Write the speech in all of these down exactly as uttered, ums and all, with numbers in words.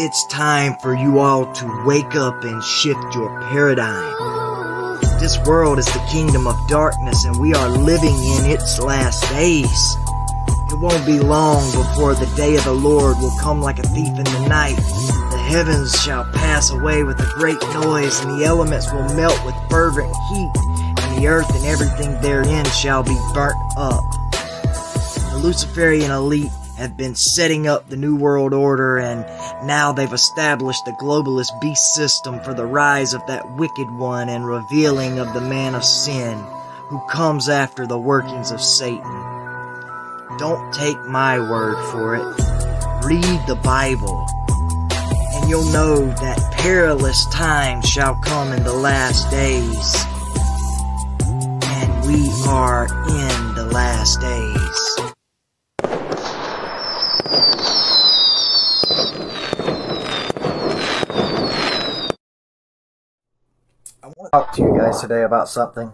It's time for you all to wake up and shift your paradigm. This world is the kingdom of darkness, and we are living in its last days. It won't be long before the day of the Lord will come like a thief in the night. The heavens shall pass away with a great noise, and the elements will melt with fervent heat, and the earth and everything therein shall be burnt up. The Luciferian elite have been setting up the New World Order, and now they've established the globalist beast system for the rise of that wicked one and revealing of the man of sin, who comes after the workings of Satan. Don't take my word for it. Read the Bible, and you'll know that perilous times shall come in the last days. And we are in the last days. I want to talk to you guys today about something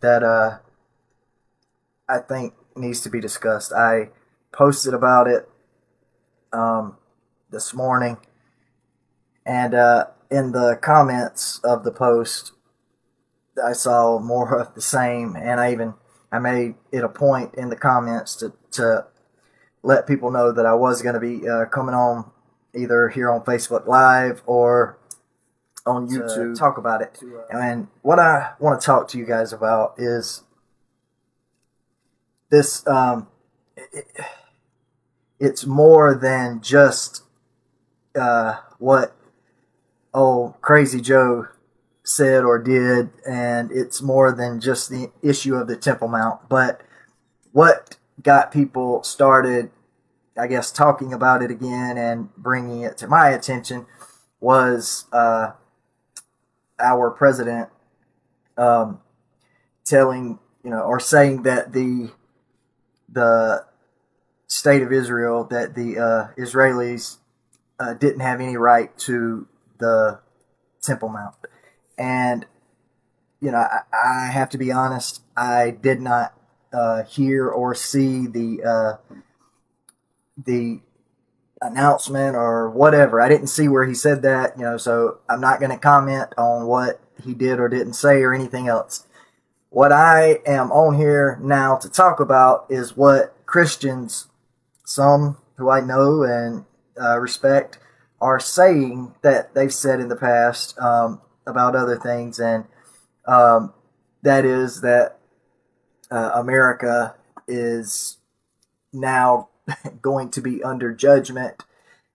that uh, I think needs to be discussed. I posted about it um, this morning, and uh, in the comments of the post I saw more of the same, and I even I made it a point in the comments to, to let people know that I was going to be uh, coming on either here on Facebook Live or on YouTube to talk about it. To, uh, and what I want to talk to you guys about is this, um, it, it's more than just uh, what old Crazy Joe said or did, and it's more than just the issue of the Temple Mount, but what got people started, I guess, talking about it again and bringing it to my attention was uh, our president um, telling, you know, or saying that the the state of Israel, that the uh, Israelis uh, didn't have any right to the Temple Mount. And, you know, I, I have to be honest, I did not uh, hear or see the uh, the announcement or whatever. I didn't see where he said that, you know, so I'm not going to comment on what he did or didn't say or anything else. What I am on here now to talk about is what Christians, some who I know and uh, respect, are saying that they've said in the past um, about other things, and um, that is that uh, America is now going to be under judgment,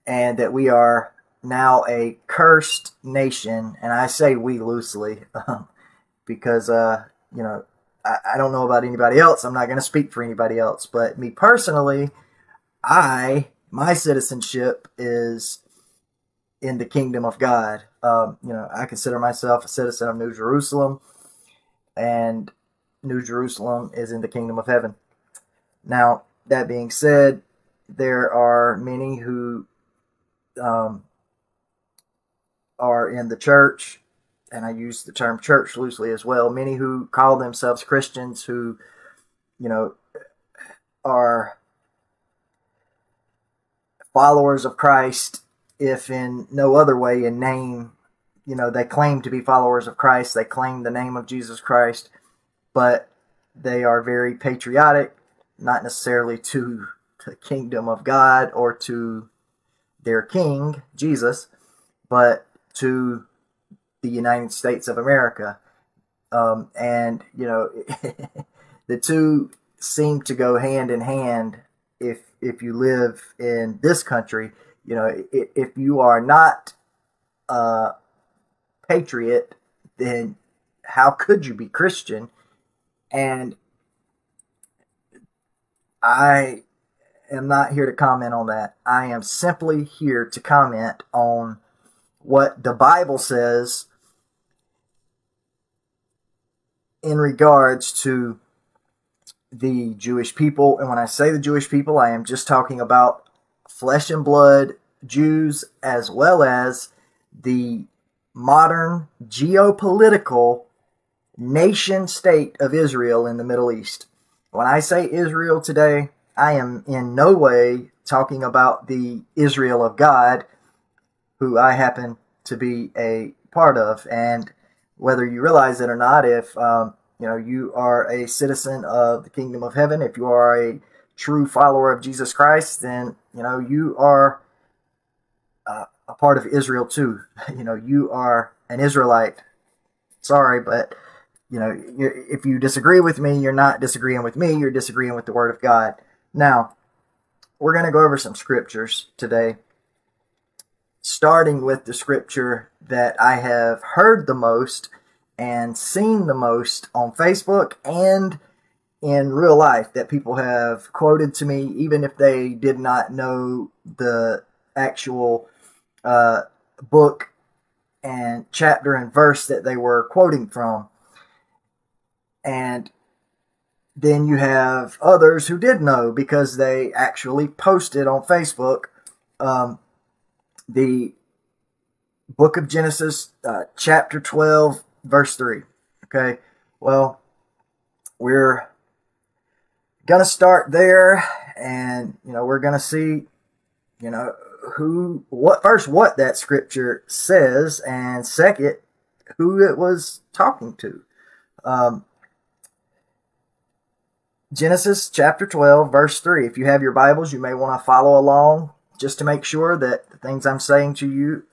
and that we are now a cursed nation, and I say we loosely um, because uh you know, I, I don't know about anybody else. I'm not going to speak for anybody else. But me personally, I, my citizenship is in the kingdom of God. Um, you know, I consider myself a citizen of New Jerusalem, and New Jerusalem is in the kingdom of heaven. Now, that being said, there are many who um, are in the church, and I use the term church loosely as well, many who call themselves Christians who, you know, are followers of Christ, if in no other way in name. You know, they claim to be followers of Christ, they claim the name of Jesus Christ, but they are very patriotic, not necessarily to the kingdom of God or to their king, Jesus, but to the United States of America, um, and you know, the two seem to go hand in hand. If if you live in this country, you know, if, if you are not a patriot, then how could you be Christian? And I am not here to comment on that. I am simply here to comment on what the Bible says in regards to the Jewish people. And when I say the Jewish people, I am just talking about flesh and blood Jews, as well as the modern geopolitical nation state of Israel in the Middle East. When I say Israel today, I am in no way talking about the Israel of God, who I happen to be a part of. And whether you realize it or not, if um, you know, you are a citizen of the Kingdom of Heaven, if you are a true follower of Jesus Christ, then you know you are uh, a part of Israel too. You know, you are an Israelite. Sorry, but you know, you're, if you disagree with me, you're not disagreeing with me. You're disagreeing with the Word of God. Now, we're going to go over some scriptures today, starting with the scripture that I have heard the most and seen the most on Facebook and in real life that people have quoted to me, even if they did not know the actual uh, book and chapter and verse that they were quoting from. And then you have others who did know because they actually posted on Facebook um, the book of Genesis, uh, chapter twelve, verse three. Okay, well, we're going to start there, and, you know, we're going to see, you know, who, what, first, what that scripture says, and second, who it was talking to. Um, Genesis chapter twelve, verse three. If you have your Bibles, you may want to follow along just to make sure that the things I'm saying to you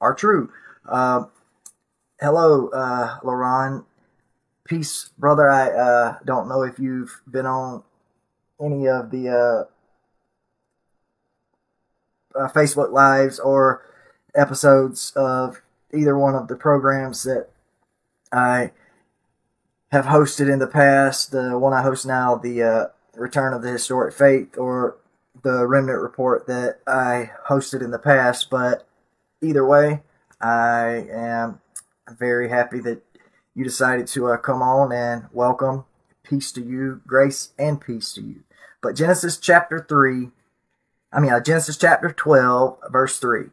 are true. Uh, hello, uh, Laron. Peace, brother. I uh, don't know if you've been on any of the uh, uh, Facebook Lives or episodes of either one of the programs that I have hosted in the past, the one I host now, the uh, Return of the Historic Faith, or the Remnant Report that I hosted in the past. But either way, I am very happy that you decided to uh, come on, and welcome. Peace to you, grace and peace to you. But Genesis chapter three, I mean uh, Genesis chapter twelve, verse three.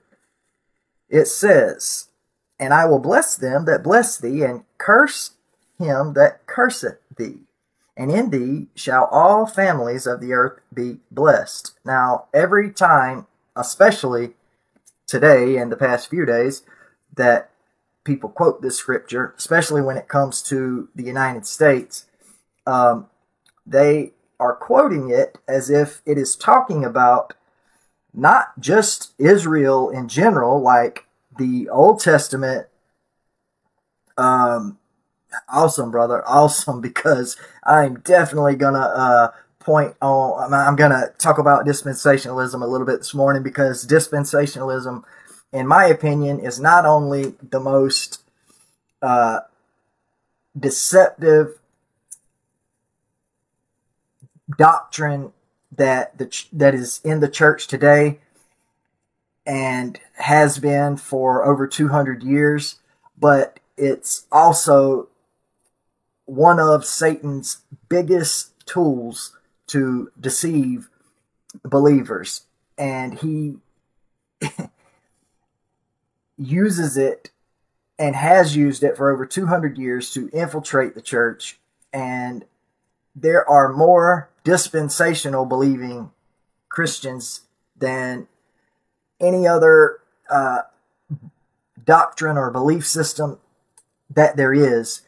It says, "And I will bless them that bless thee, and curse him that curseth thee, and in thee shall all families of the earth be blessed." Now, every time, especially today and the past few days, that people quote this scripture, especially when it comes to the United States, um, they are quoting it as if it is talking about not just Israel in general, like the Old Testament. Um, Awesome, brother. Awesome, because I'm definitely going to uh, point on, I'm going to talk about dispensationalism a little bit this morning, because dispensationalism, in my opinion, is not only the most uh, deceptive doctrine that the ch that is in the church today and has been for over two hundred years, but it's also one of Satan's biggest tools to deceive believers, and he uses it and has used it for over two hundred years to infiltrate the church. And there are more dispensational believing Christians than any other uh, doctrine or belief system that there is,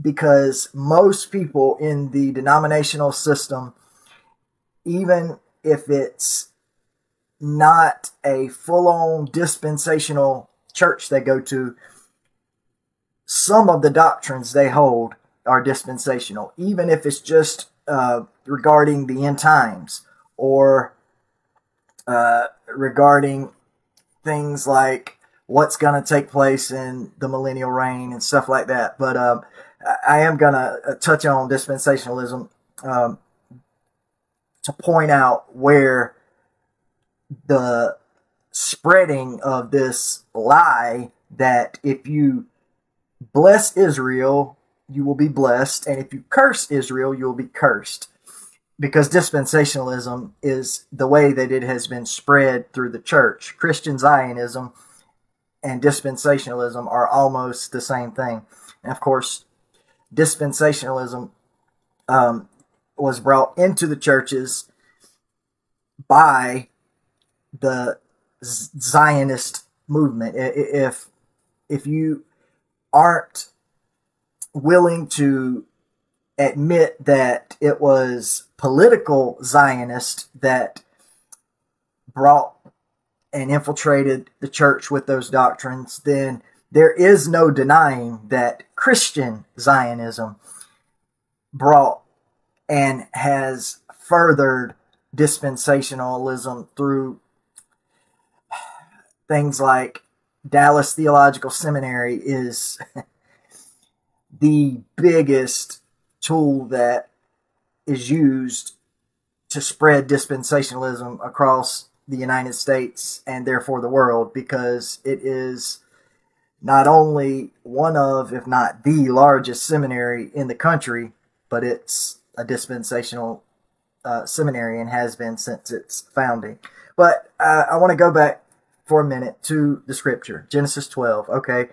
because most people in the denominational system, even if it's not a full-on dispensational church they go to, some of the doctrines they hold are dispensational, even if it's just uh, regarding the end times or uh, regarding things like what's going to take place in the millennial reign and stuff like that. But um, I am going to touch on dispensationalism um, to point out where the spreading of this lie that if you bless Israel, you will be blessed, and if you curse Israel, you will be cursed. Because dispensationalism is the way that it has been spread through the church. Christian Zionism and dispensationalism are almost the same thing. And of course, dispensationalism um, was brought into the churches by the Zionist movement. If if you aren't willing to admit that it was political Zionists that brought and infiltrated the church with those doctrines, then there is no denying that Christian Zionism brought and has furthered dispensationalism through things like Dallas Theological Seminary is the biggest tool that is used to spread dispensationalism across the United States and therefore the world, because it is not only one of, if not the largest seminary in the country, but it's a dispensational uh, seminary and has been since its founding. But uh, I want to go back for a minute to the scripture, Genesis twelve. Okay,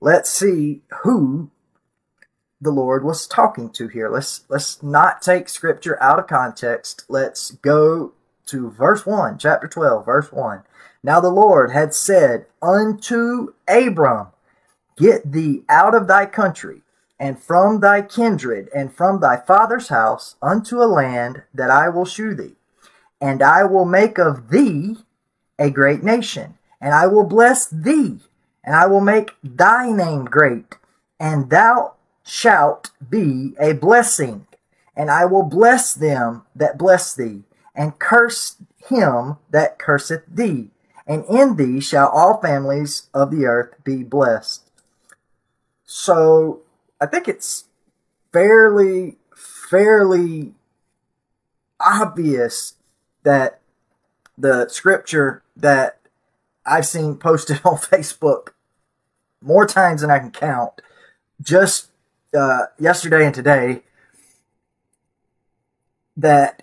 let's see who the Lord was talking to here. Let's let's not take scripture out of context. Let's go to verse one, chapter twelve, verse one. Now the Lord had said unto Abram, get thee out of thy country, and from thy kindred, and from thy father's house, unto a land that I will shew thee. And I will make of thee a great nation, and I will bless thee, and I will make thy name great, and thou shalt be a blessing. And I will bless them that bless thee, and curse him that curseth thee. And in thee shall all families of the earth be blessed. So I think it's fairly, fairly obvious that the scripture that I've seen posted on Facebook more times than I can count, just uh, yesterday and today, that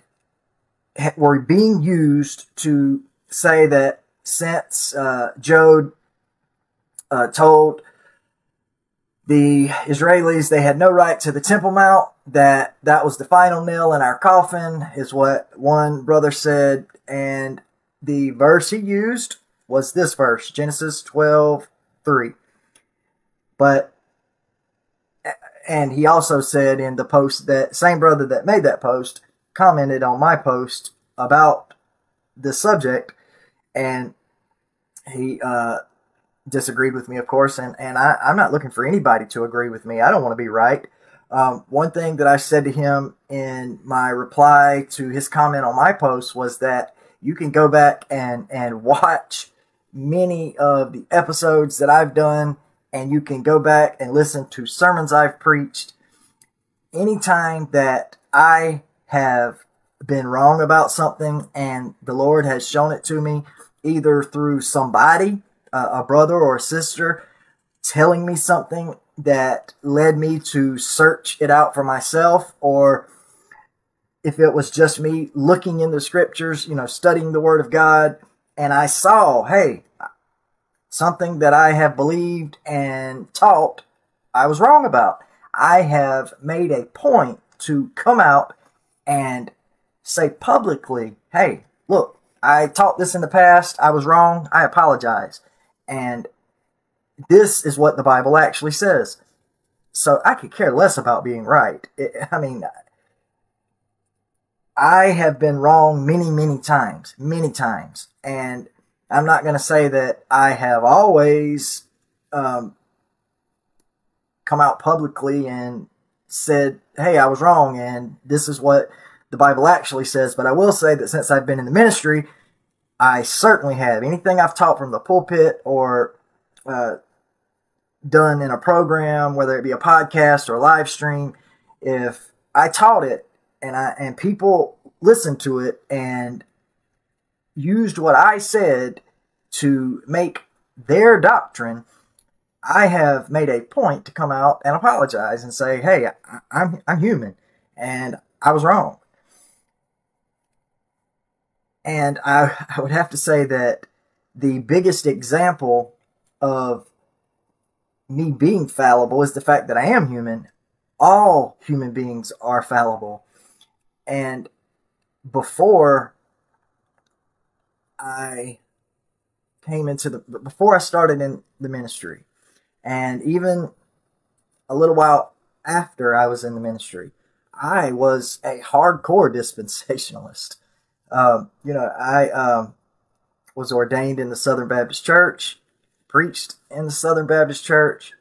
were being used to say that since uh, Job uh, told the Israelis they had no right to the Temple Mount, that that was the final nail in our coffin, is what one brother said. And the verse he used was this verse, Genesis twelve three. But, and he also said in the post, that same brother that made that post commented on my post about the subject, and he uh disagreed with me, of course, and, and I, I'm not looking for anybody to agree with me. I don't want to be right. Um, one thing that I said to him in my reply to his comment on my post was that you can go back and, and watch many of the episodes that I've done, and you can go back and listen to sermons I've preached. Anytime that I have been wrong about something and the Lord has shown it to me, either through somebody, a brother or a sister telling me something that led me to search it out for myself, or if it was just me looking in the scriptures, you know, studying the Word of God, and I saw, hey, something that I have believed and taught I was wrong about, I have made a point to come out and say publicly, hey, look, I taught this in the past, I was wrong, I apologize. And this is what the Bible actually says. So I could care less about being right. It, I mean, I have been wrong many, many times, many times. And I'm not going to say that I have always um, come out publicly and said, hey, I was wrong, and this is what the Bible actually says. But I will say that since I've been in the ministry, I certainly have. Anything I've taught from the pulpit or uh, done in a program, whether it be a podcast or a live stream, if I taught it and I and people listened to it and used what I said to make their doctrine, I have made a point to come out and apologize and say, "Hey, I, I'm I'm human, and I was wrong." And I, I would have to say that the biggest example of me being fallible is the fact that I am human. All human beings are fallible. And before I came into the, before I started in the ministry, and even a little while after I was in the ministry, I was a hardcore dispensationalist. Um, you know, I um, was ordained in the Southern Baptist Church, preached in the Southern Baptist Church,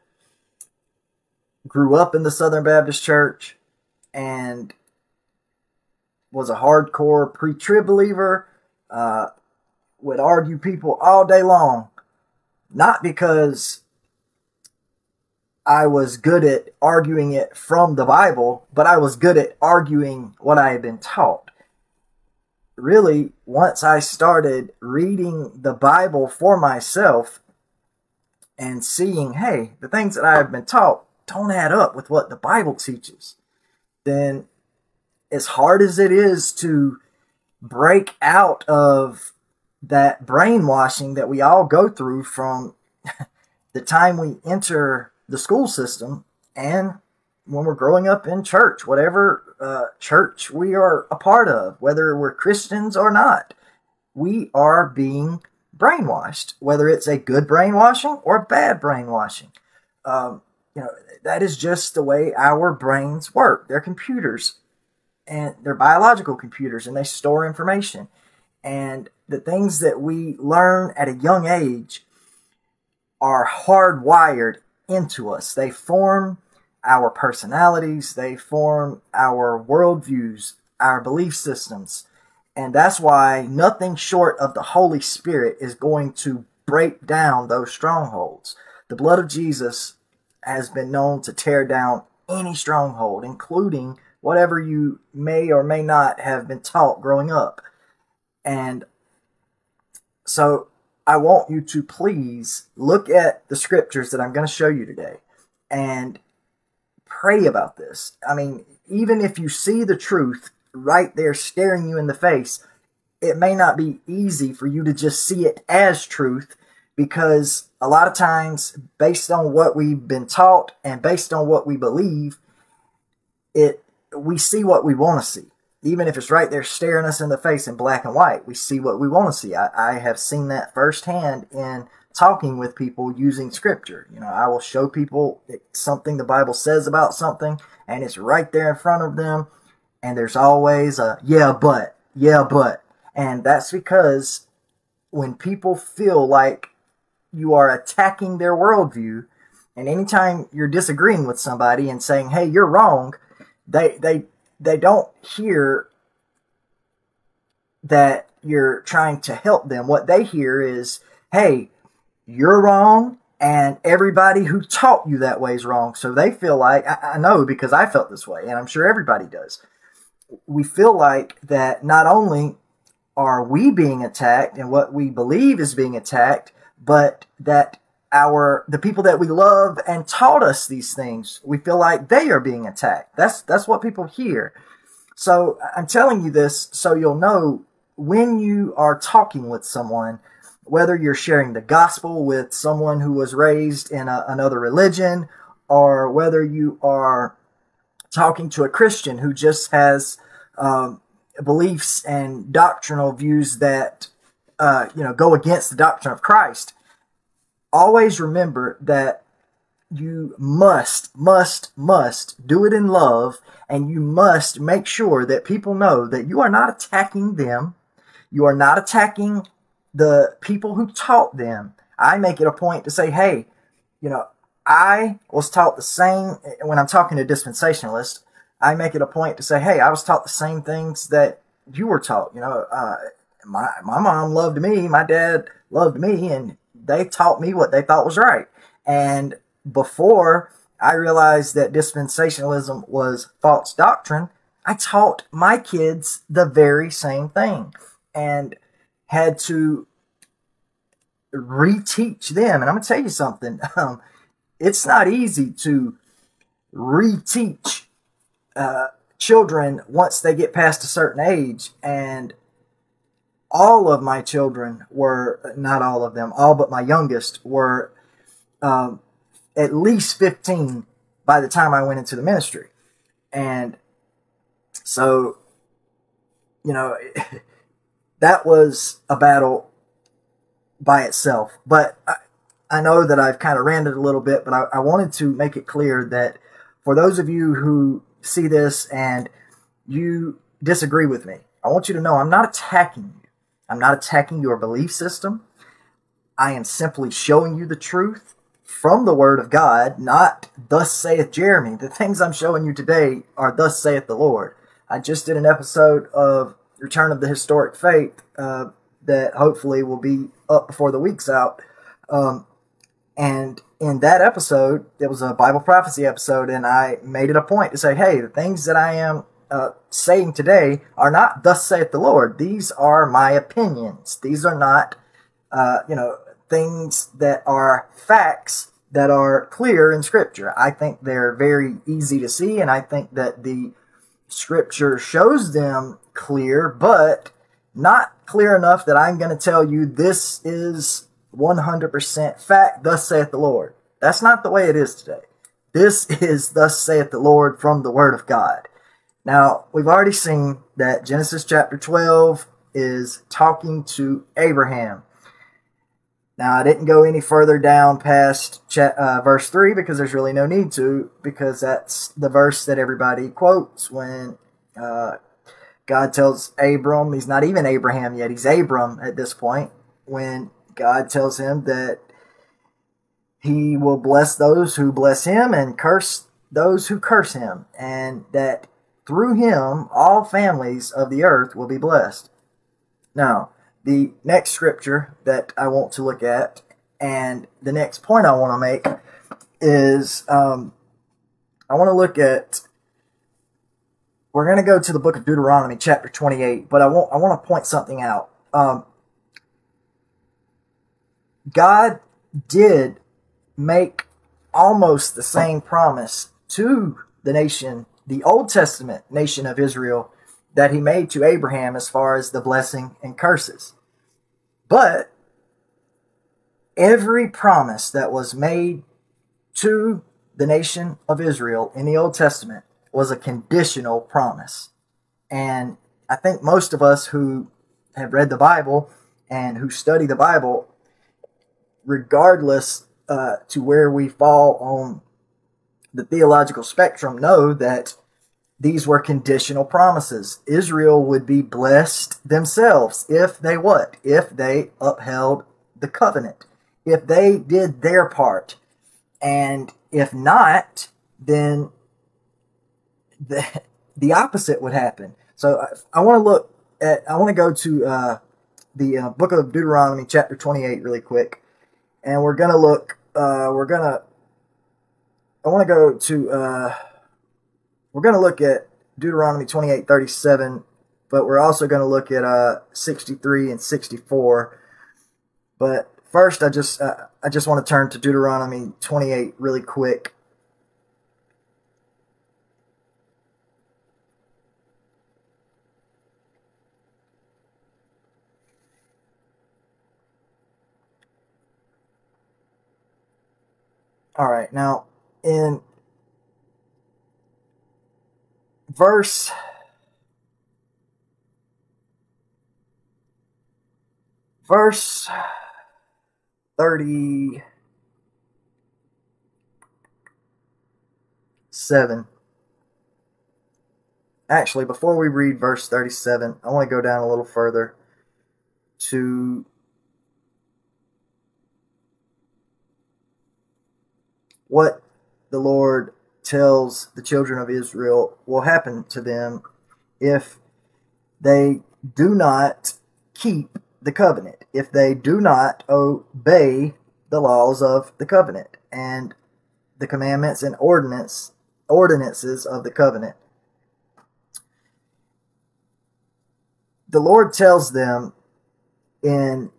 grew up in the Southern Baptist Church, and was a hardcore pre-trib believer, uh, would argue people all day long, not because I was good at arguing it from the Bible, but I was good at arguing what I had been taught. Really, once I started reading the Bible for myself and seeing, hey, the things that I have been taught don't add up with what the Bible teaches, then as hard as it is to break out of that brainwashing that we all go through from the time we enter the school system and when we're growing up in church, whatever uh, church we are a part of, whether we're Christians or not, we are being brainwashed, whether it's a good brainwashing or a bad brainwashing. Um, you know, that is just the way our brains work. They're computers, and they're biological computers, and they store information. And the things that we learn at a young age are hardwired into us. They form our personalities. They form our worldviews, our belief systems. And that's why nothing short of the Holy Spirit is going to break down those strongholds. The blood of Jesus has been known to tear down any stronghold, including whatever you may or may not have been taught growing up. And so I want you to please look at the scriptures that I'm going to show you today and pray about this. I mean, even if you see the truth right there staring you in the face, it may not be easy for you to just see it as truth, because a lot of times, based on what we've been taught and based on what we believe, it we see what we want to see. Even if it's right there staring us in the face in black and white, we see what we want to see. I, I have seen that firsthand in talking with people using scripture. You know, I will show people something the Bible says about something, and it's right there in front of them, and there's always a, yeah, but, yeah, but. And that's because when people feel like you are attacking their worldview, and anytime you're disagreeing with somebody and saying, hey, you're wrong, they they... They don't hear that you're trying to help them. What they hear is, hey, you're wrong, and everybody who taught you that way is wrong. So they feel like, I, I know because I felt this way, and I'm sure everybody does. We feel like that not only are we being attacked and what we believe is being attacked, but that Our the people that we love and taught us these things, we feel like they are being attacked. That's that's what people hear. So I'm telling you this so you'll know when you are talking with someone, whether you're sharing the gospel with someone who was raised in a, another religion, or whether you are talking to a Christian who just has um, beliefs and doctrinal views that uh, you know go against the doctrine of Christ. Always remember that you must, must, must do it in love, and you must make sure that people know that you are not attacking them. You are not attacking the people who taught them. I make it a point to say, hey, you know, I was taught the same, when I'm talking to dispensationalists, I make it a point to say, hey, I was taught the same things that you were taught. You know, uh, my, my mom loved me, my dad loved me, and they taught me what they thought was right. And before I realized that dispensationalism was false doctrine, I taught my kids the very same thing and had to reteach them. And I'm going to tell you something. Um, it's not easy to reteach uh, children once they get past a certain age. And all of my children were, not all of them, all but my youngest were um, at least fifteen by the time I went into the ministry. And so, you know, that was a battle by itself. But I, I know that I've kind of ranted a little bit, but I, I wanted to make it clear that for those of you who see this and you disagree with me, I want you to know I'm not attacking you. I'm not attacking your belief system. I am simply showing you the truth from the Word of God, not thus saith Jeremy. The things I'm showing you today are thus saith the Lord. I just did an episode of Return of the Historic Faith uh, that hopefully will be up before the week's out. Um, and in that episode, it was a Bible prophecy episode, and I made it a point to say, hey, the things that I am Uh, saying today are not thus saith the Lord. These are my opinions. These are not, uh, you know, things that are facts that are clear in Scripture. I think they're very easy to see, and I think that the Scripture shows them clear, but not clear enough that I'm going to tell you this is one hundred percent fact, thus saith the Lord. That's not the way it is today. This is thus saith the Lord from the Word of God. Now, we've already seen that Genesis chapter twelve is talking to Abraham. Now, I didn't go any further down past uh, verse three because there's really no need to, because that's the verse that everybody quotes when uh, God tells Abram, he's not even Abraham yet, he's Abram at this point, when God tells him that he will bless those who bless him and curse those who curse him, and that through him, all families of the earth will be blessed. Now, the next scripture that I want to look at, and the next point I want to make, is um, I want to look at, we're going to go to the book of Deuteronomy, chapter twenty-eight, but I want, I want to point something out. Um, God did make almost the same promise to the nation, the Old Testament nation of Israel, that he made to Abraham as far as the blessing and curses. But every promise that was made to the nation of Israel in the Old Testament was a conditional promise. And I think most of us who have read the Bible and who study the Bible, regardless uh, to where we fall on the theological spectrum, know that these were conditional promises. Israel would be blessed themselves if they what? If they upheld the covenant. If they did their part. And if not, then the, the opposite would happen. So I, I want to look at, I want to go to uh, the uh, book of Deuteronomy chapter twenty-eight really quick. And we're going to look, uh, we're going to, I want to go to, uh, we're going to look at Deuteronomy twenty-eight thirty-seven, but we're also going to look at uh, sixty-three and sixty-four. But first, I just, uh, I just want to turn to Deuteronomy twenty-eight really quick. All right, now, in verse verse thirty-seven. Actually, before we read verse thirty-seven, I want to go down a little further to what the Lord tells the children of Israel will happen to them if they do not keep the covenant, if they do not obey the laws of the covenant and the commandments and ordinance, ordinances of the covenant. The Lord tells them in,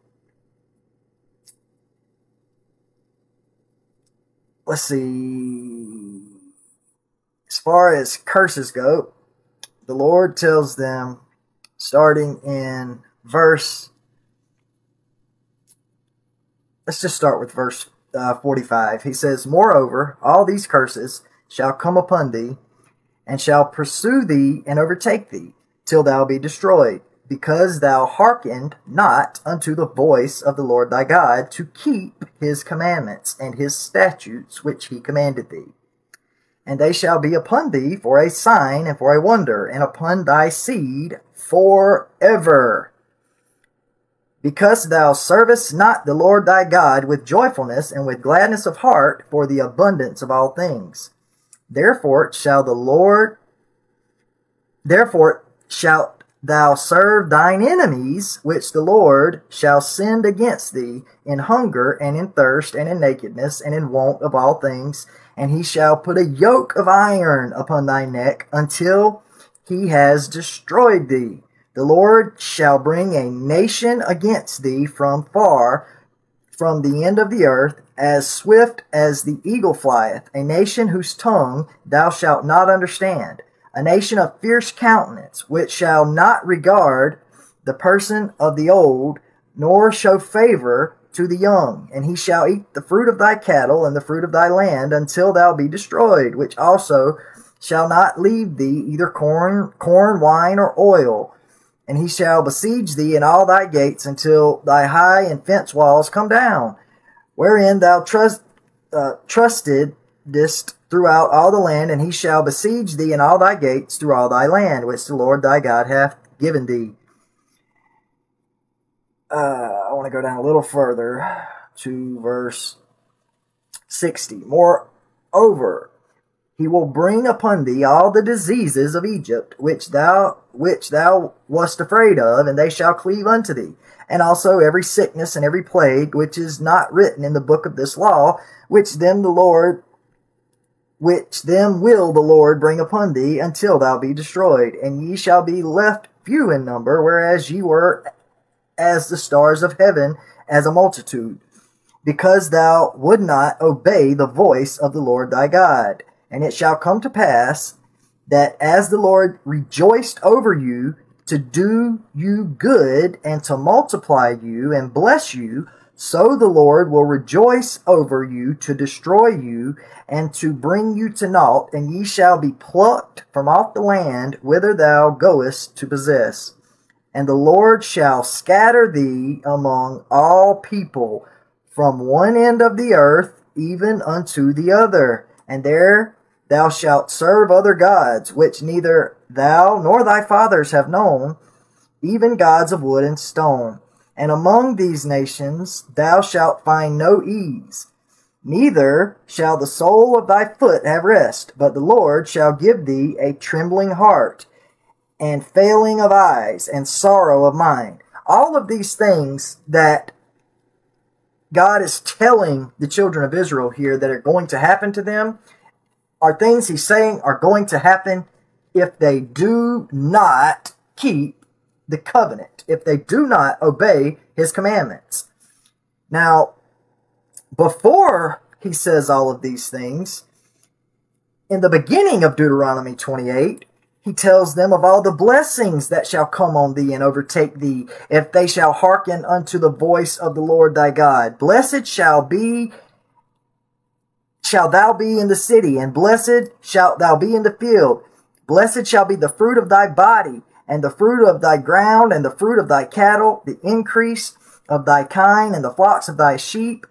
let's see, as far as curses go, the Lord tells them, starting in verse, let's just start with verse uh, forty-five. He says, "Moreover, all these curses shall come upon thee, and shall pursue thee and overtake thee, till thou be destroyed. because thou hearkened not unto the voice of the Lord thy God, to keep his commandments and his statutes which he commanded thee. And they shall be upon thee for a sign and for a wonder, and upon thy seed forever. Because thou servest not the Lord thy God with joyfulness and with gladness of heart for the abundance of all things. Therefore shall the Lord, therefore shalt thou serve thine enemies, which the Lord shall send against thee, in hunger, and in thirst, and in nakedness, and in want of all things. And he shall put a yoke of iron upon thy neck, until he has destroyed thee. The Lord shall bring a nation against thee from far, from the end of the earth, as swift as the eagle flieth, a nation whose tongue thou shalt not understand, a nation of fierce countenance, which shall not regard the person of the old, nor show favor to the young. And he shall eat the fruit of thy cattle and the fruit of thy land, until thou be destroyed, which also shall not leave thee either corn, corn, wine, or oil. And he shall besiege thee in all thy gates, until thy high and fence walls come down, wherein thou trust, uh, trustedest throughout all the land, and he shall besiege thee in all thy gates through all thy land, which the Lord thy God hath given thee. Uh, I want to go down a little further to verse sixty. Moreover, he will bring upon thee all the diseases of Egypt, which thou which thou wast afraid of, and they shall cleave unto thee. And also every sickness and every plague, which is not written in the book of this law, which them the Lord... which them will the Lord bring upon thee, until thou be destroyed. And ye shall be left few in number, whereas ye were as the stars of heaven, as a multitude, because thou would not obey the voice of the Lord thy God. And it shall come to pass, that as the Lord rejoiced over you, to do you good, and to multiply you, and bless you, so the Lord will rejoice over you to destroy you, and to bring you to naught, and ye shall be plucked from off the land whither thou goest to possess. And the Lord shall scatter thee among all people, from one end of the earth even unto the other. And there thou shalt serve other gods, which neither thou nor thy fathers have known, even gods of wood and stone. And among these nations thou shalt find no ease, neither shall the sole of thy foot have rest, but the Lord shall give thee a trembling heart, and failing of eyes, and sorrow of mind. All of these things that God is telling the children of Israel here that are going to happen to them are things he's saying are going to happen if they do not keep the covenant, if they do not obey his commandments. Now, before he says all of these things, in the beginning of Deuteronomy twenty-eight, he tells them of all the blessings that shall come on thee and overtake thee, if they shall hearken unto the voice of the Lord thy God. Blessed shall be shall thou be in the city, and blessed shalt thou be in the field. Blessed shall be the fruit of thy body, and the fruit of thy ground, and the fruit of thy cattle, the increase of thy kine, and the flocks of thy sheep.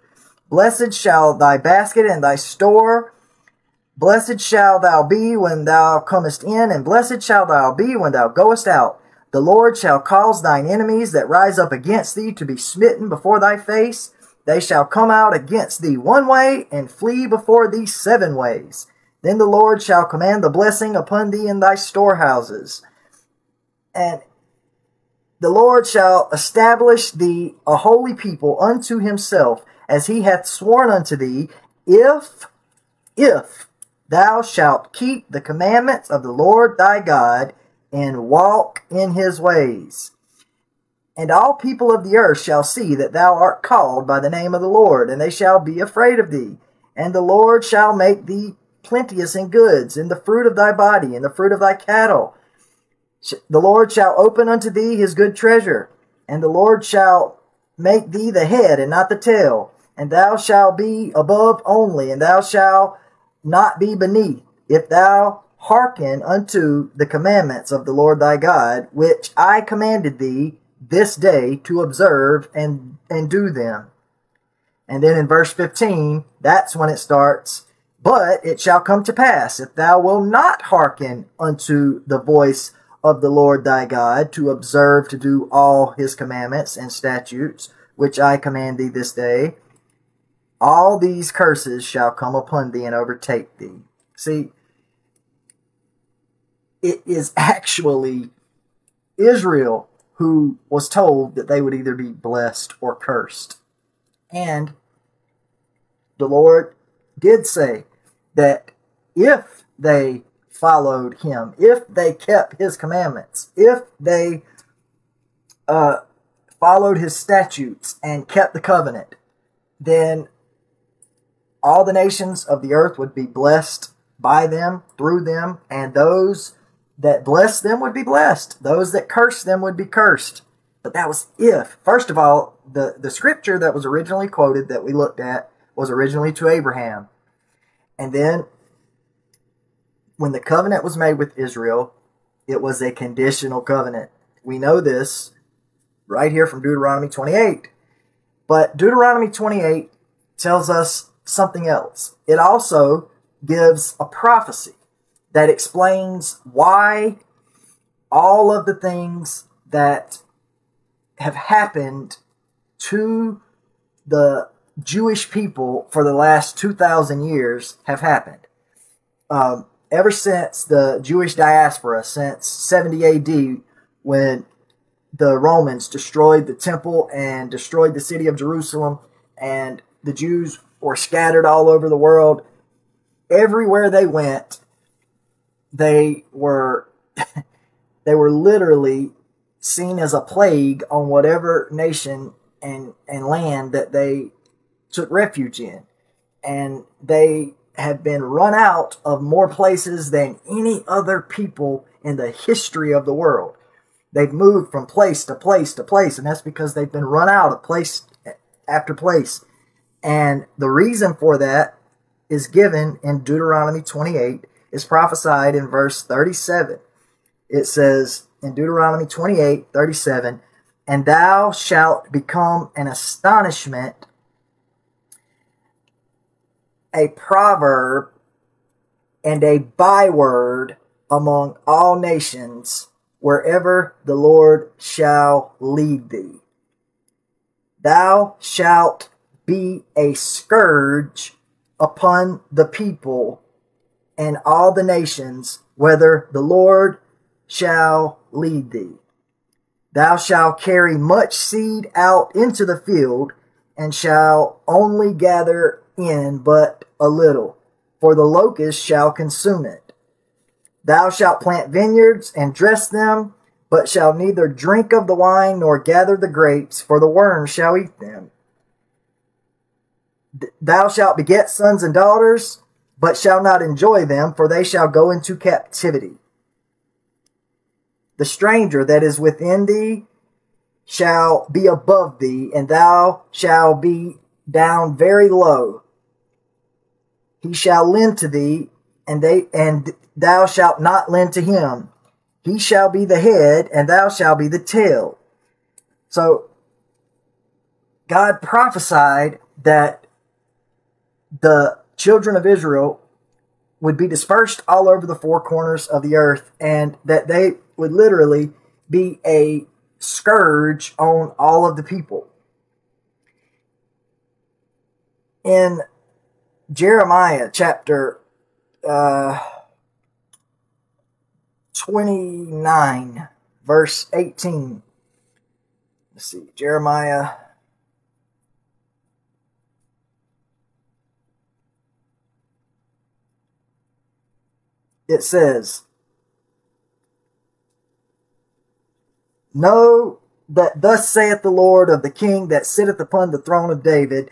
Blessed shall thy basket and thy store. Blessed shall thou be when thou comest in, and blessed shall thou be when thou goest out. The Lord shall cause thine enemies that rise up against thee to be smitten before thy face. They shall come out against thee one way, and flee before thee seven ways. Then the Lord shall command the blessing upon thee in thy storehouses, and the Lord shall establish thee a holy people unto himself, as he hath sworn unto thee, if, if thou shalt keep the commandments of the Lord thy God, and walk in his ways. And all people of the earth shall see that thou art called by the name of the Lord, and they shall be afraid of thee. And the Lord shall make thee plenteous in goods, in the fruit of thy body, and the fruit of thy cattle. The Lord shall open unto thee his good treasure, and the Lord shall make thee the head and not the tail, and thou shalt be above only, and thou shalt not be beneath, if thou hearken unto the commandments of the Lord thy God, which I commanded thee this day to observe and, and do them. And then in verse fifteen, that's when it starts, but it shall come to pass, if thou wilt not hearken unto the voice of the Lord thy God, to observe to do all his commandments and statutes, which I command thee this day, all these curses shall come upon thee and overtake thee. See, it is actually Israel who was told that they would either be blessed or cursed. And the Lord did say that if they followed him, if they kept his commandments, if they uh, followed his statutes and kept the covenant, then all the nations of the earth would be blessed by them, through them, and those that blessed them would be blessed. Those that cursed them would be cursed. But that was if. First of all, the, the scripture that was originally quoted that we looked at was originally to Abraham. And then when the covenant was made with Israel, it was a conditional covenant. We know this right here from Deuteronomy twenty-eight. But Deuteronomy twenty-eight tells us something else. It also gives a prophecy that explains why all of the things that have happened to the Jewish people for the last two thousand years have happened. Um, ever since the Jewish diaspora, since seventy A D, when the Romans destroyed the temple and destroyed the city of Jerusalem, and the Jews were scattered all over the world, everywhere they went, they were they were literally seen as a plague on whatever nation and, and land that they took refuge in. And they have been run out of more places than any other people in the history of the world. They've moved from place to place to place, and that's because they've been run out of place after place. And the reason for that is given in Deuteronomy twenty-eight. Is prophesied in verse thirty-seven. It says in Deuteronomy twenty-eight, thirty-seven, and thou shalt become an astonishment, a proverb, and a byword among all nations, wherever the Lord shall lead thee. Thou shalt be a scourge upon the people and all the nations, whether the Lord shall lead thee. Thou shalt carry much seed out into the field, and shall only gather in but a little, for the locust shall consume it. Thou shalt plant vineyards and dress them, but shall neither drink of the wine nor gather the grapes, for the worm shall eat them. Thou shalt beget sons and daughters, but shall not enjoy them, for they shall go into captivity. The stranger that is within thee shall be above thee, and thou shalt be down very low. He shall lend to thee, and they and thou shalt not lend to him. He shall be the head, and thou shalt be the tail. So God prophesied that the children of Israel would be dispersed all over the four corners of the earth, and that they would literally be a scourge on all of the people. In Jeremiah chapter uh, twenty-nine, verse eighteen. Let's see, Jeremiah it says, know that thus saith the Lord of the king that sitteth upon the throne of David,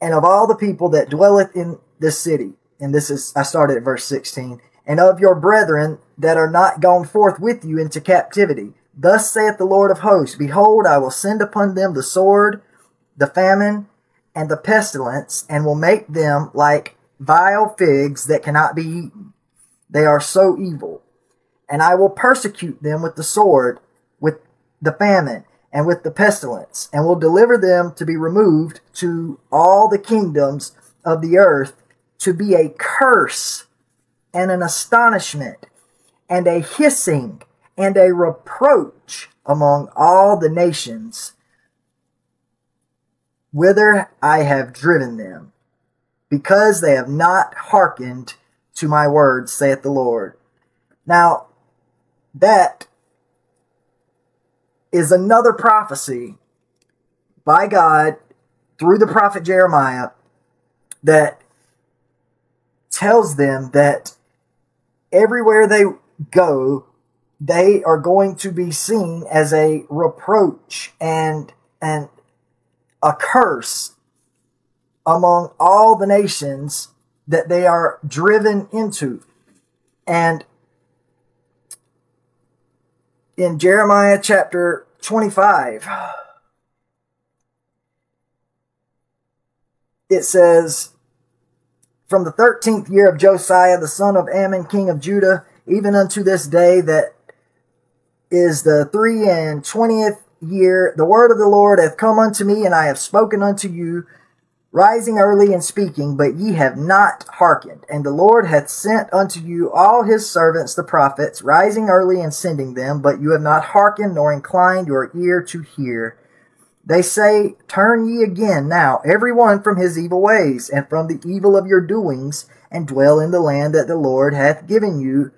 and of all the people that dwelleth in this city. And this is, I started at verse sixteen. And of your brethren that are not gone forth with you into captivity. Thus saith the Lord of hosts, behold, I will send upon them the sword, the famine, and the pestilence, and will make them like vile figs that cannot be eaten. They are so evil. And I will persecute them with the sword, with the famine, and with the pestilence, and will deliver them to be removed to all the kingdoms of the earth, to be a curse and an astonishment and a hissing and a reproach among all the nations whither I have driven them, because they have not hearkened to my words, saith the Lord. Now, that is another prophecy by God through the prophet Jeremiah that tells them that everywhere they go, they are going to be seen as a reproach and, and a curse among all the nations that they are driven into. And in Jeremiah chapter twenty-five, it says, "From the thirteenth year of Josiah, the son of Ammon, king of Judah, even unto this day, that is the three and twentieth year, the word of the Lord hath come unto me, and I have spoken unto you, rising early and speaking, but ye have not hearkened. And the Lord hath sent unto you all his servants, the prophets, rising early and sending them, but you have not hearkened nor inclined your ear to hear. They say, Turn ye again now, every one from his evil ways, and from the evil of your doings, and dwell in the land that the Lord hath given you,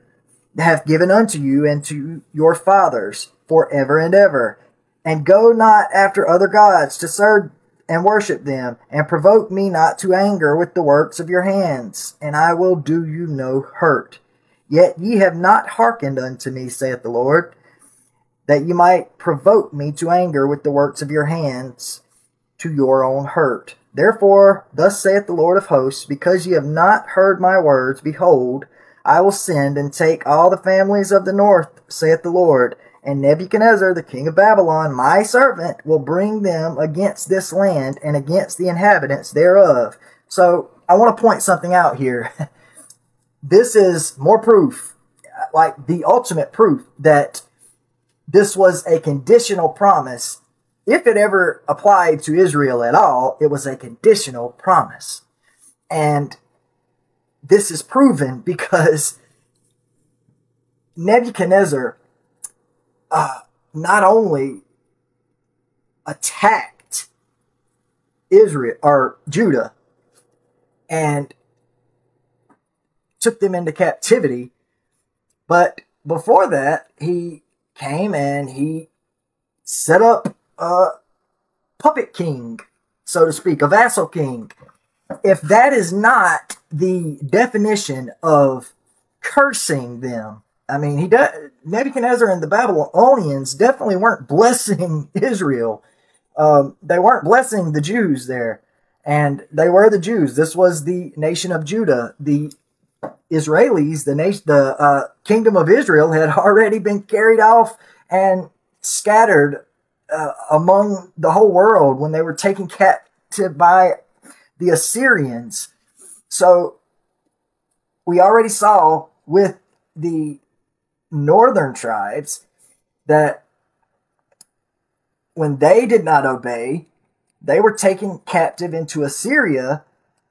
hath given unto you and to your fathers forever and ever. And go not after other gods to serve and worship them, and provoke me not to anger with the works of your hands, and I will do you no hurt. Yet ye have not hearkened unto me, saith the Lord, that ye might provoke me to anger with the works of your hands to your own hurt. Therefore, thus saith the Lord of hosts, because ye have not heard my words, behold, I will send and take all the families of the north, saith the Lord, and Nebuchadnezzar, the king of Babylon, my servant, will bring them against this land and against the inhabitants thereof." So I want to point something out here. This is more proof, like the ultimate proof, that this was a conditional promise. If it ever applied to Israel at all, it was a conditional promise. And this is proven because Nebuchadnezzar Uh, not only attacked Israel or Judah and took them into captivity, but before that he came and he set up a puppet king, so to speak, a vassal king. If that is not the definition of cursing them, I mean, he does, Nebuchadnezzar and the Babylonians definitely weren't blessing Israel. Um, they weren't blessing the Jews there. And they were the Jews. This was the nation of Judah. The Israelis, the, nation, the uh, kingdom of Israel, had already been carried off and scattered uh, among the whole world when they were taken captive by the Assyrians. So, we already saw with the northern tribes that when they did not obey, they were taken captive into Assyria,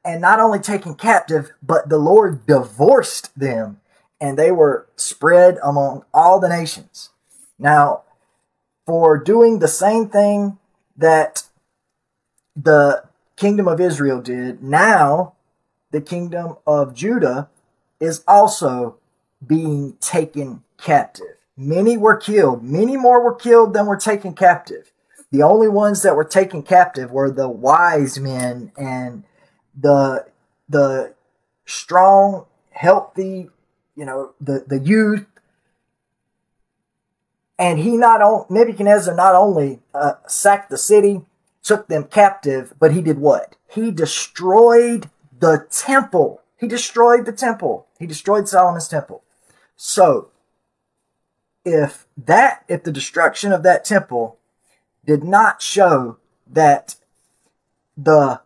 and not only taken captive, but the Lord divorced them, and they were spread among all the nations. Now, for doing the same thing that the kingdom of Israel did, now the kingdom of Judah is also being taken captive. Many were killed. Many more were killed than were taken captive. The only ones that were taken captive were the wise men and the the strong, healthy, you know, the, the youth. And he not only, Nebuchadnezzar not only uh, sacked the city, took them captive, but he did what? He destroyed the temple. He destroyed the temple. He destroyed Solomon's temple. So, if that, if the destruction of that temple did not show that the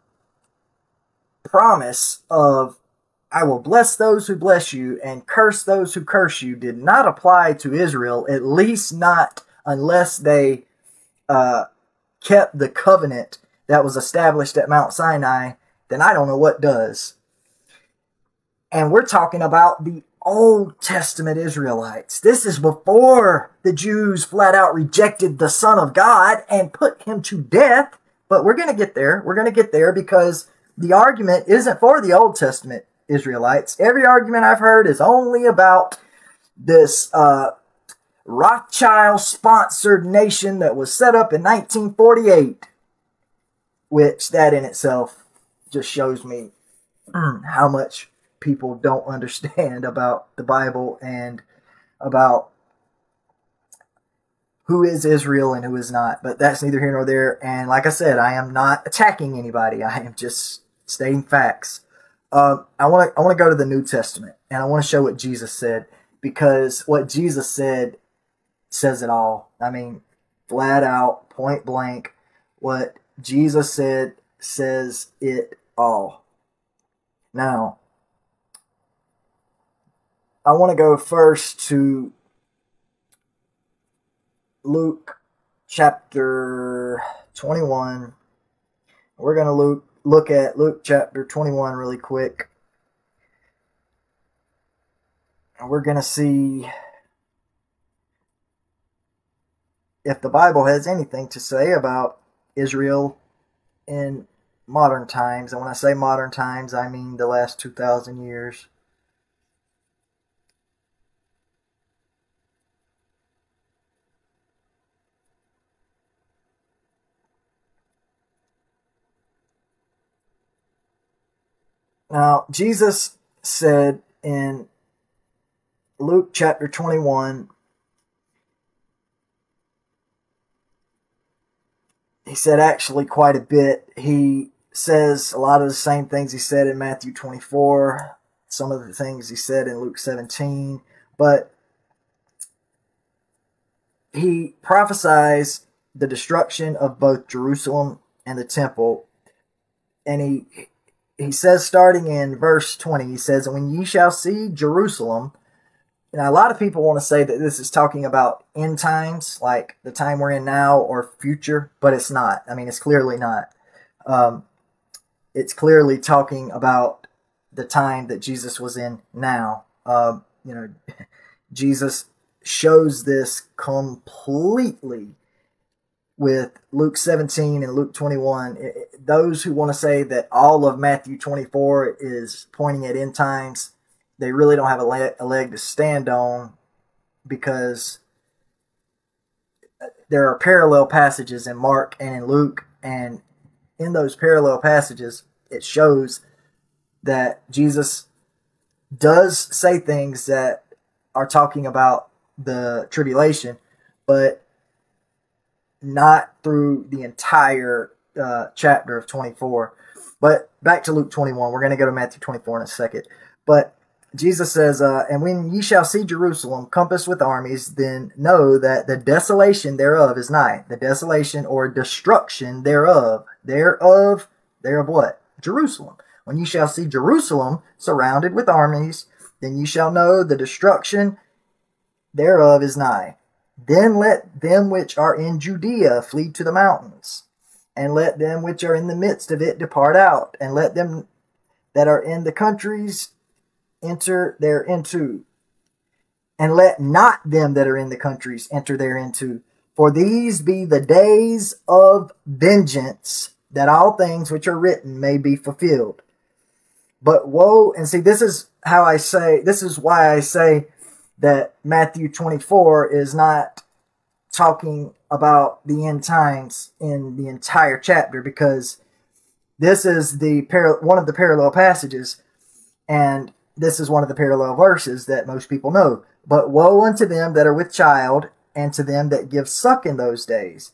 promise of I will bless those who bless you and curse those who curse you did not apply to Israel, at least not unless they uh, kept the covenant that was established at Mount Sinai, then I don't know what does. And we're talking about the Old Testament Israelites. This is before the Jews flat out rejected the Son of God and put him to death. But we're going to get there. We're going to get there because the argument isn't for the Old Testament Israelites. Every argument I've heard is only about this uh, Rothschild-sponsored nation that was set up in nineteen forty-eight, which that in itself just shows me how much people don't understand about the Bible and about who is Israel and who is not. But that's neither here nor there. And like I said, I am not attacking anybody. I am just stating facts. Uh, I want to I want to go to the New Testament, and I want to show what Jesus said, because what Jesus said says it all. I mean, flat out, point blank, what Jesus said says it all. Now, I want to go first to Luke chapter twenty-one. We're going to Luke. Look at Luke chapter twenty-one really quick. And we're going to see if the Bible has anything to say about Israel in modern times. And when I say modern times, I mean the last two thousand years. Now, Jesus said in Luke chapter twenty-one, he said actually quite a bit. He says a lot of the same things he said in Matthew twenty-four, some of the things he said in Luke seventeen, but he prophesies the destruction of both Jerusalem and the temple, and he... He says, starting in verse twenty, he says, "And when ye shall see Jerusalem," now a lot of people want to say that this is talking about end times, like the time we're in now or future, but it's not. I mean, it's clearly not. Um, it's clearly talking about the time that Jesus was in now. Um, you know, Jesus shows this completely with Luke seventeen and Luke twenty-one. It, it, those who want to say that all of Matthew twenty-four is pointing at end times, they really don't have a, le a leg to stand on, because there are parallel passages in Mark and in Luke, and in those parallel passages, it shows that Jesus does say things that are talking about the tribulation, but not through the entire uh, chapter of twenty-four. But back to Luke twenty-one. We're going to go to Matthew twenty-four in a second. But Jesus says, uh, "And when ye shall see Jerusalem compassed with armies, then know that the desolation thereof is nigh." The desolation or destruction thereof. Thereof, thereof what? Jerusalem. "When ye shall see Jerusalem surrounded with armies, then ye shall know the destruction thereof is nigh. Then let them which are in Judea flee to the mountains, and let them which are in the midst of it depart out, and let them that are in the countries enter thereinto, and let not them that are in the countries enter thereinto. For these be the days of vengeance, that all things which are written may be fulfilled. But woe," and see, this is how I say, this is why I say that Matthew twenty-four is not talking about the end times in the entire chapter, because this is the one of the parallel passages, and this is one of the parallel verses that most people know. "But woe unto them that are with child, and to them that give suck in those days.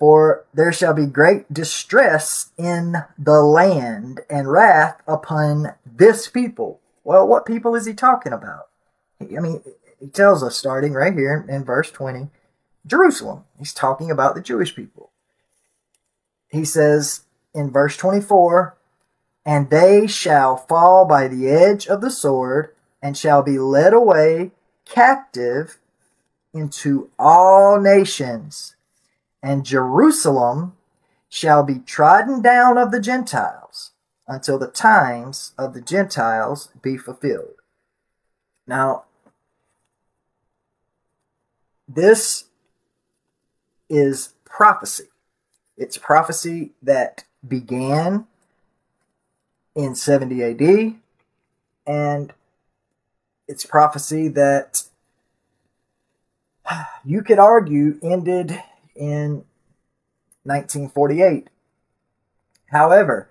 For there shall be great distress in the land, and wrath upon this people." Well, what people is he talking about? I mean, he tells us starting right here in verse twenty, Jerusalem. He's talking about the Jewish people. He says in verse twenty-four, And they shall fall by the edge of the sword, and shall be led away captive into all nations. And Jerusalem shall be trodden down of the Gentiles, until the times of the Gentiles be fulfilled. Now, this is prophecy. It's prophecy that began in seventy A D, and it's prophecy that you could argue ended in nineteen forty-eight. However,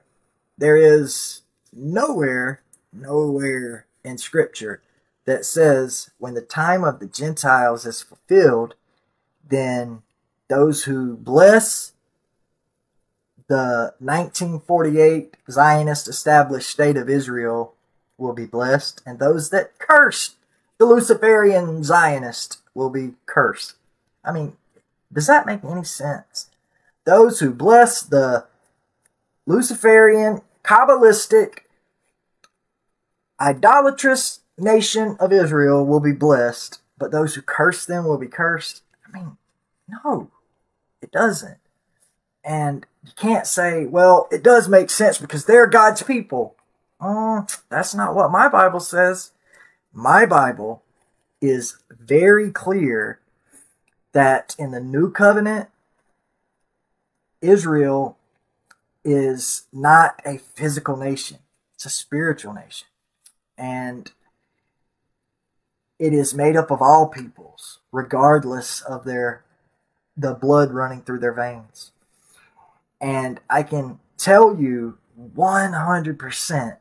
there is nowhere, nowhere in Scripture that says when the time of the Gentiles is fulfilled, then those who bless the nineteen forty-eight Zionist established state of Israel will be blessed, and those that cursed the Luciferian Zionist will be cursed. I mean, does that make any sense? Those who bless the Luciferian, Kabbalistic, idolatrous nation of Israel will be blessed, but those who curse them will be cursed. I mean, no, it doesn't. And you can't say, well, it does make sense because they're God's people. Um, that's not what my Bible says. My Bible is very clear that in the New Covenant, Israel is not a physical nation. It's a spiritual nation. And it is made up of all peoples, regardless of their the blood running through their veins. And I can tell you one hundred percent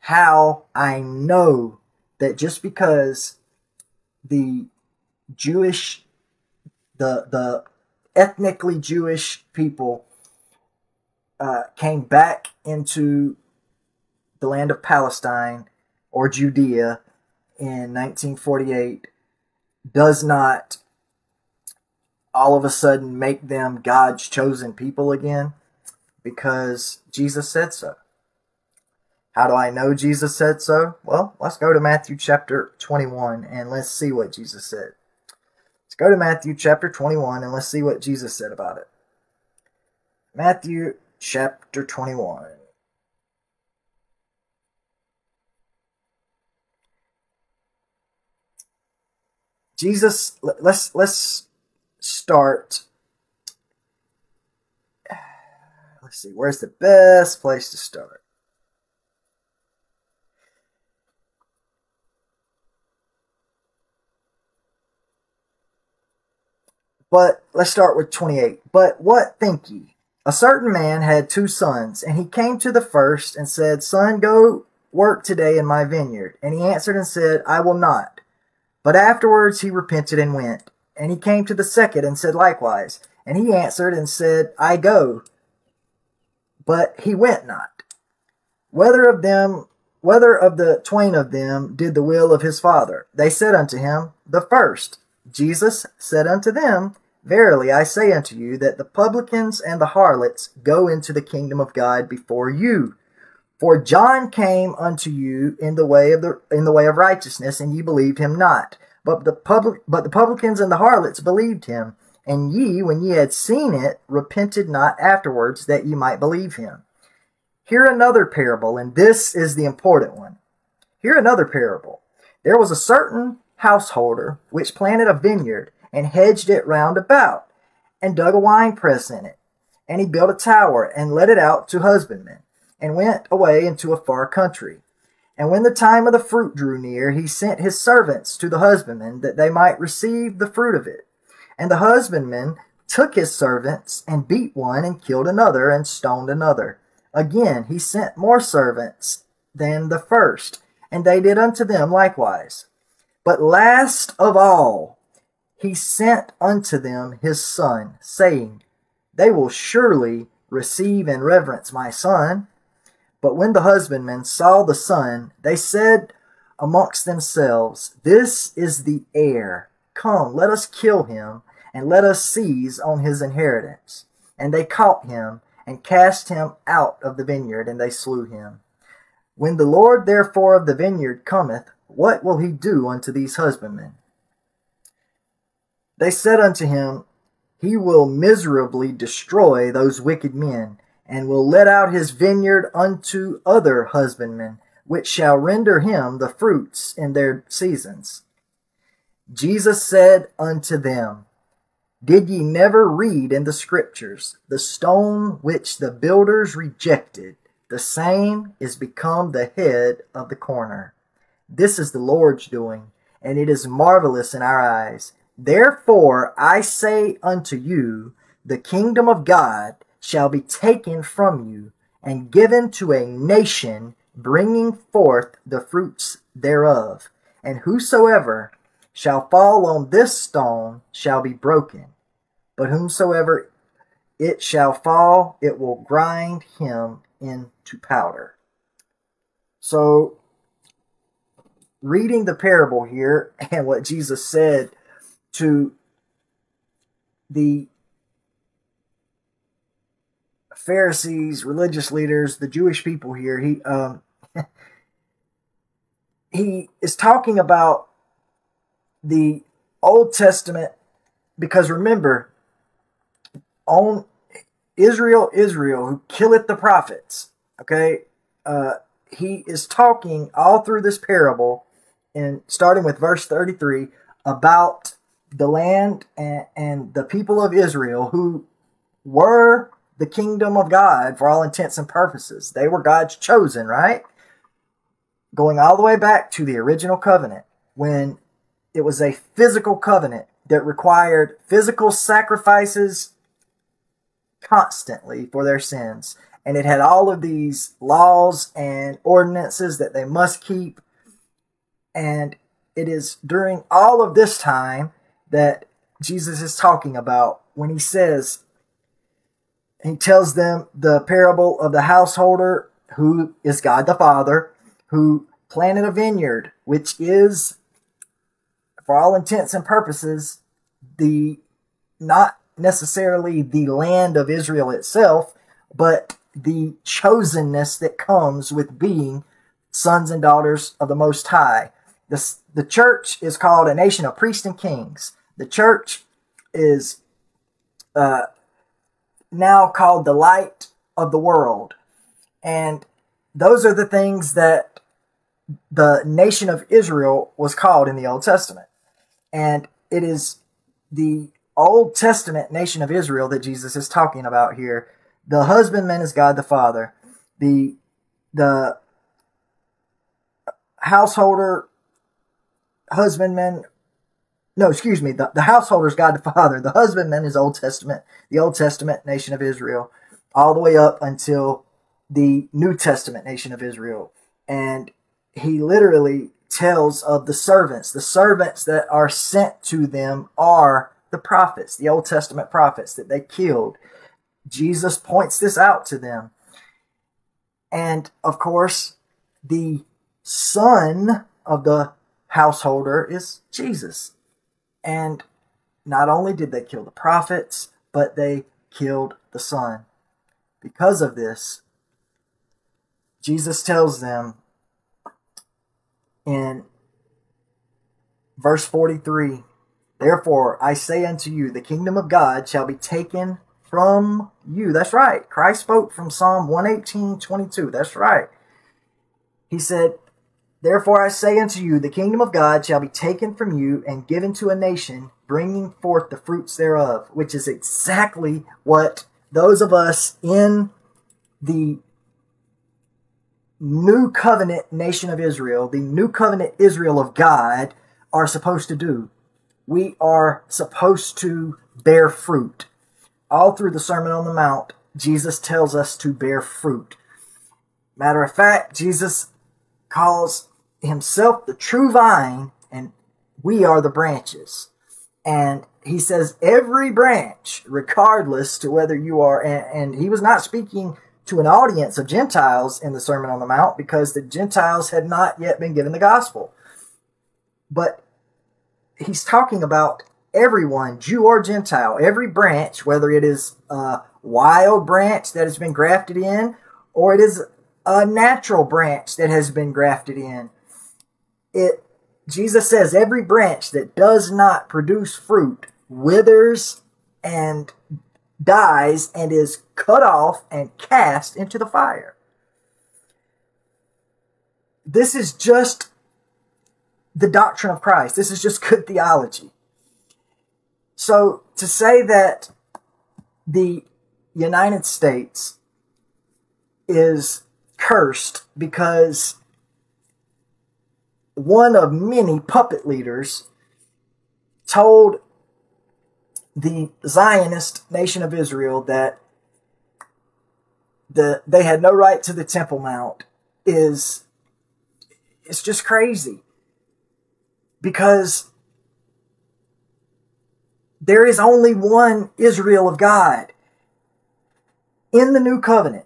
how I know that just because the Jewish, the, the ethnically Jewish people uh, came back into the land of Palestine or Judea in nineteen forty-eight does not all of a sudden make them God's chosen people again, because Jesus said so. How do I know Jesus said so? Well, let's go to Matthew chapter twenty-one and let's see what Jesus said. Let's go to Matthew chapter twenty-one and let's see what Jesus said about it. Matthew chapter twenty-one. Jesus, let's, let's start, let's see, where's the best place to start? But let's start with twenty-eight. But what think ye? A certain man had two sons, and he came to the first and said, Son, go work today in my vineyard. And he answered and said, I will not. But afterwards he repented and went. And he came to the second and said likewise. And he answered and said, I go. But he went not. Whether of them, whether of the twain of them did the will of his father? They said unto him, The first. Jesus said unto them, Verily I say unto you, that the publicans and the harlots go into the kingdom of God before you. For John came unto you in the way of the in the way of righteousness, and ye believed him not. But the public, but the publicans and the harlots believed him. And ye, when ye had seen it, repented not afterwards, that ye might believe him. Hear another parable, and this is the important one. Hear another parable. There was a certain householder which planted a vineyard, and hedged it round about, and dug a winepress in it. And he built a tower, and let it out to husbandmen, and went away into a far country. And when the time of the fruit drew near, he sent his servants to the husbandmen, that they might receive the fruit of it. And the husbandman took his servants, and beat one, and killed another, and stoned another. Again he sent more servants than the first, and they did unto them likewise. But last of all he sent unto them his son, saying, They will surely receive and reverence my son. But when the husbandmen saw the son, they said amongst themselves, This is the heir. Come, let us kill him, and let us seize on his inheritance. And they caught him, and cast him out of the vineyard, and they slew him. When the Lord therefore of the vineyard cometh, what will he do unto these husbandmen? They said unto him, He will miserably destroy those wicked men, and will let out his vineyard unto other husbandmen, which shall render him the fruits in their seasons. Jesus said unto them, Did ye never read in the Scriptures, the stone which the builders rejected, the same is become the head of the corner. This is the Lord's doing, and it is marvelous in our eyes. Therefore I say unto you, the kingdom of God shall be taken from you, and given to a nation, bringing forth the fruits thereof. And whosoever shall fall on this stone shall be broken, but whomsoever it shall fall, it will grind him into powder. So, reading the parable here and what Jesus said to the Pharisees, religious leaders, the Jewish people here, he um, he is talking about the Old Testament, because remember, on Israel, Israel, who killeth the prophets, okay, uh, he is talking all through this parable, and starting with verse thirty-three, about the land and, and the people of Israel, who were the kingdom of God for all intents and purposes. They were God's chosen, right? Going all the way back to the original covenant, when it was a physical covenant that required physical sacrifices constantly for their sins. And it had all of these laws and ordinances that they must keep. And it is during all of this time that Jesus is talking about when he says, he tells them the parable of the householder, who is God the Father, who planted a vineyard, which is, for all intents and purposes, the not necessarily the land of Israel itself, but the chosenness that comes with being sons and daughters of the Most High. The, the church is called a nation of priests and kings. The church is uh, now called the light of the world. And those are the things that the nation of Israel was called in the Old Testament. And it is the Old Testament nation of Israel that Jesus is talking about here. The husbandman is God the Father. The, the householder, husbandman, no, excuse me, the, the householder is God the Father. The husbandman is Old Testament, the Old Testament nation of Israel, all the way up until the New Testament nation of Israel. And he literally tells of the servants. The servants that are sent to them are the prophets, the Old Testament prophets that they killed. Jesus points this out to them. And, of course, the son of the householder is Jesus. And not only did they kill the prophets, but they killed the son. Because of this, Jesus tells them in verse forty-three, Therefore I say unto you, the kingdom of God shall be taken from you. That's right. Christ spoke from Psalm one eighteen, twenty-two. That's right. He said, Therefore I say unto you, the kingdom of God shall be taken from you and given to a nation, bringing forth the fruits thereof, which is exactly what those of us in the New Covenant nation of Israel, the New Covenant Israel of God, are supposed to do. We are supposed to bear fruit. All through the Sermon on the Mount, Jesus tells us to bear fruit. Matter of fact, Jesus calls himself the true vine, and we are the branches. And he says, every branch, regardless to whether you are, and, and he was not speaking to an audience of Gentiles in the Sermon on the Mount, because the Gentiles had not yet been given the gospel. But he's talking about everyone, Jew or Gentile, every branch, whether it is uh, wild branch that has been grafted in, or it is a natural branch that has been grafted in. It, Jesus says, every branch that does not produce fruit withers and dies and is cut off and cast into the fire. This is just the doctrine of Christ. This is just good theology. So to say that the United States is cursed because one of many puppet leaders told the Zionist nation of Israel that the, they had no right to the Temple Mount is it's just crazy. Because there is only one Israel of God. In the New Covenant,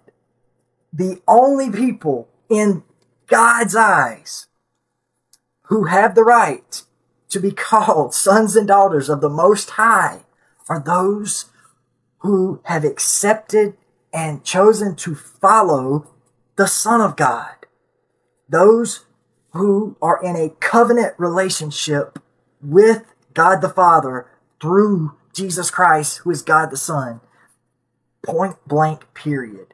the only people in God's eyes who have the right to be called sons and daughters of the Most High are those who have accepted and chosen to follow the Son of God. Those who are in a covenant relationship with God the Father through Jesus Christ, who is God the Son. Point blank, period.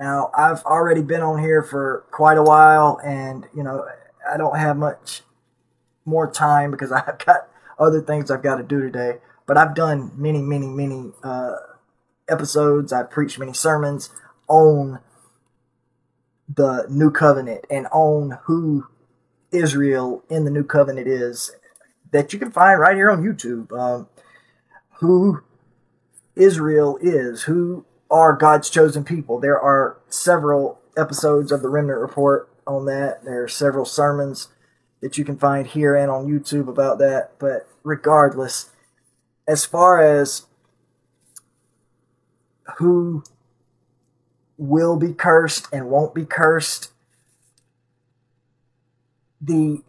Now, I've already been on here for quite a while, and, you know, I don't have much more time because I've got other things I've got to do today. But I've done many, many, many uh, episodes. I've preached many sermons on the New Covenant and on who Israel in the New Covenant is, that you can find right here on YouTube. Um, who Israel is, who are God's chosen people. There are several episodes of the Remnant Report on that. There are several sermons that you can find here and on YouTube about that. But regardless, as far as who will be cursed and won't be cursed, the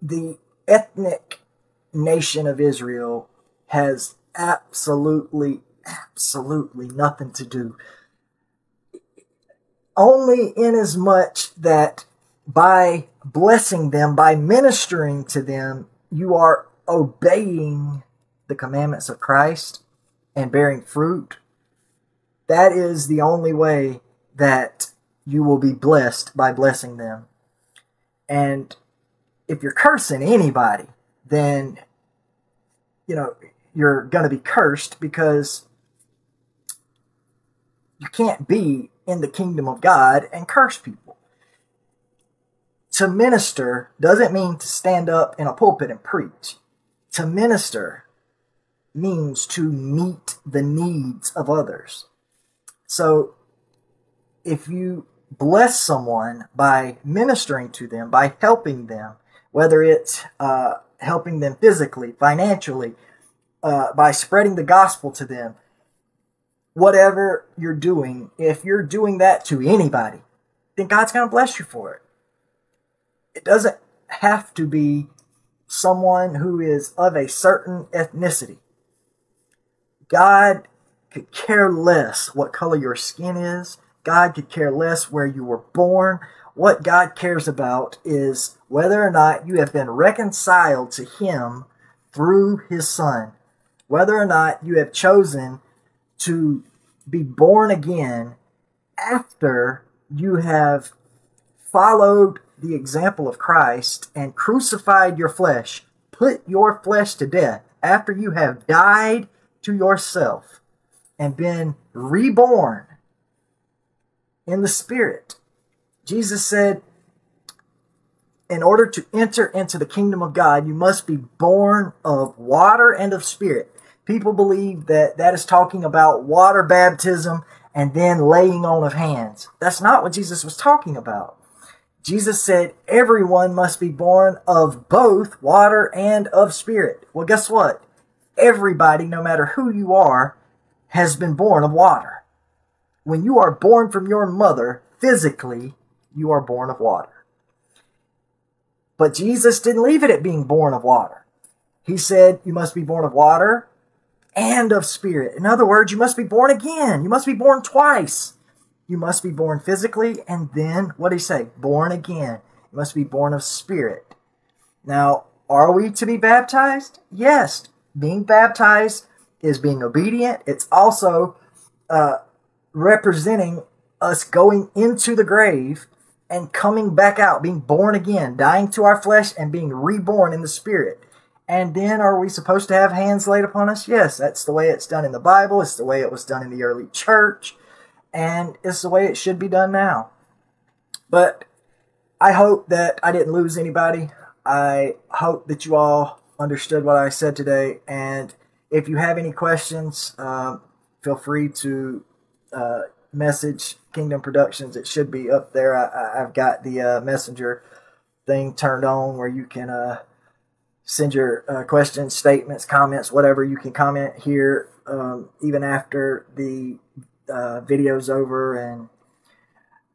the ethnic nation of Israel has absolutely, absolutely nothing to do. Only in as much that by blessing them, by ministering to them, you are obeying the commandments of Christ and bearing fruit. That is the only way that you will be blessed, by blessing them. And if you're cursing anybody, then, you know, you're going to be cursed, because you can't be in the kingdom of God and curse people. To minister doesn't mean to stand up in a pulpit and preach. To minister means to meet the needs of others. So if you bless someone by ministering to them, by helping them, whether it's uh, helping them physically, financially, uh, by spreading the gospel to them, whatever you're doing, if you're doing that to anybody, then God's going to bless you for it. It doesn't have to be someone who is of a certain ethnicity. God could care less what color your skin is. God could care less where you were born. What God cares about is whether or not you have been reconciled to Him through His Son. Whether or not you have chosen to be born again after you have followed the example of Christ and crucified your flesh, put your flesh to death, after you have died to yourself and been reborn in the Spirit. Jesus said, in order to enter into the kingdom of God, you must be born of water and of spirit. People believe that that is talking about water baptism and then laying on of hands. That's not what Jesus was talking about. Jesus said everyone must be born of both water and of spirit. Well, guess what? Everybody, no matter who you are, has been born of water. When you are born from your mother, physically, you are born of water. But Jesus didn't leave it at being born of water. He said you must be born of water, and of spirit. In other words, you must be born again. You must be born twice. You must be born physically, and then, what did he say? Born again. You must be born of spirit. Now, are we to be baptized? Yes. Being baptized is being obedient. It's also uh, representing us going into the grave and coming back out, being born again, dying to our flesh and being reborn in the spirit. And then are we supposed to have hands laid upon us? Yes, that's the way it's done in the Bible. It's the way it was done in the early church. And it's the way it should be done now. But I hope that I didn't lose anybody. I hope that you all understood what I said today. And if you have any questions, uh, feel free to uh, message Kingdom Productions. It should be up there. I, I've got the uh, messenger thing turned on where you can uh, send your uh, questions, statements, comments, whatever. You can comment here um, even after the Uh, videos over, and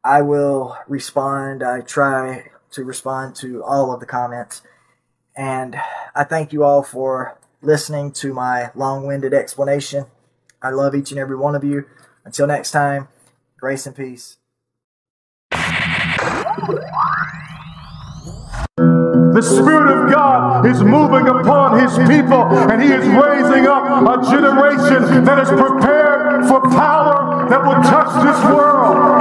I will respond. I try to respond to all of the comments, and I thank you all for listening to my long-winded explanation. I love each and every one of you. Until next time, grace and peace. The Spirit of God is moving upon His people, and He is raising up a generation that is prepared for power that will touch this world.